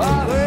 Wow.